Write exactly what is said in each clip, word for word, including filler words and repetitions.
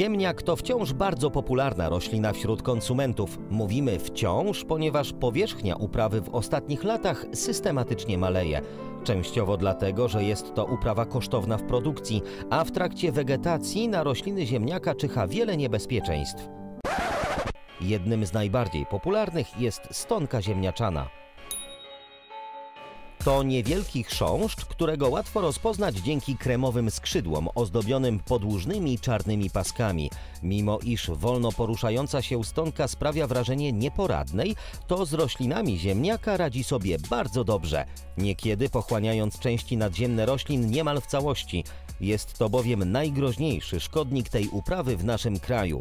Ziemniak to wciąż bardzo popularna roślina wśród konsumentów. Mówimy wciąż, ponieważ powierzchnia uprawy w ostatnich latach systematycznie maleje. Częściowo dlatego, że jest to uprawa kosztowna w produkcji, a w trakcie wegetacji na rośliny ziemniaka czyha wiele niebezpieczeństw. Jednym z najbardziej popularnych jest stonka ziemniaczana. To niewielki chrząszcz, którego łatwo rozpoznać dzięki kremowym skrzydłom ozdobionym podłużnymi czarnymi paskami. Mimo iż wolno poruszająca się stonka sprawia wrażenie nieporadnej, to z roślinami ziemniaka radzi sobie bardzo dobrze, niekiedy pochłaniając części nadziemne roślin niemal w całości. Jest to bowiem najgroźniejszy szkodnik tej uprawy w naszym kraju.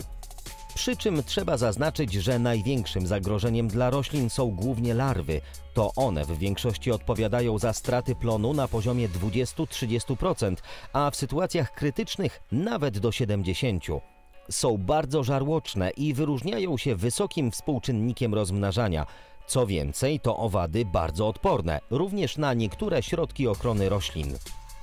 Przy czym trzeba zaznaczyć, że największym zagrożeniem dla roślin są głównie larwy. To one w większości odpowiadają za straty plonu na poziomie dwudziestu do trzydziestu procent, a w sytuacjach krytycznych nawet do siedemdziesięciu procent. Są bardzo żarłoczne i wyróżniają się wysokim współczynnikiem rozmnażania. Co więcej, to owady bardzo odporne, również na niektóre środki ochrony roślin.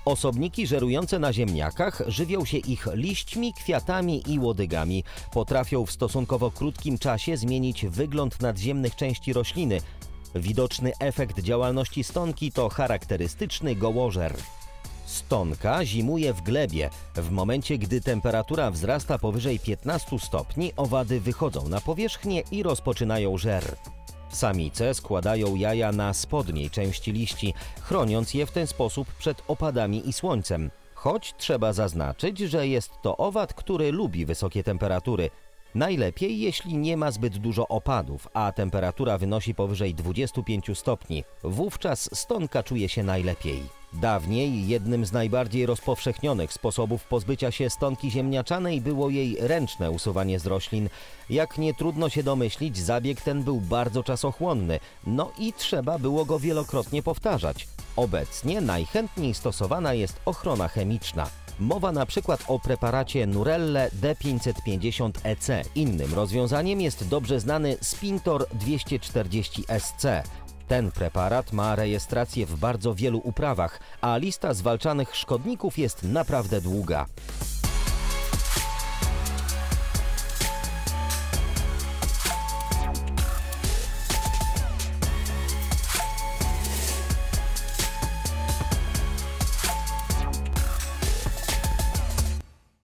Osobniki żerujące na ziemniakach żywią się ich liśćmi, kwiatami i łodygami. Potrafią w stosunkowo krótkim czasie zmienić wygląd nadziemnych części rośliny. Widoczny efekt działalności stonki to charakterystyczny gołożer. Stonka zimuje w glebie. W momencie, gdy temperatura wzrasta powyżej piętnastu stopni, owady wychodzą na powierzchnię i rozpoczynają żer. Samice składają jaja na spodniej części liści, chroniąc je w ten sposób przed opadami i słońcem. Choć trzeba zaznaczyć, że jest to owad, który lubi wysokie temperatury. Najlepiej, jeśli nie ma zbyt dużo opadów, a temperatura wynosi powyżej dwudziestu pięciu stopni. Wówczas stonka czuje się najlepiej. Dawniej jednym z najbardziej rozpowszechnionych sposobów pozbycia się stonki ziemniaczanej było jej ręczne usuwanie z roślin. Jak nie trudno się domyślić, zabieg ten był bardzo czasochłonny, no i trzeba było go wielokrotnie powtarzać. Obecnie najchętniej stosowana jest ochrona chemiczna. Mowa na przykład o preparacie Nurelle D pięćset pięćdziesiąt E C. Innym rozwiązaniem jest dobrze znany Spintor dwieście czterdzieści S C. Ten preparat ma rejestrację w bardzo wielu uprawach, a lista zwalczanych szkodników jest naprawdę długa.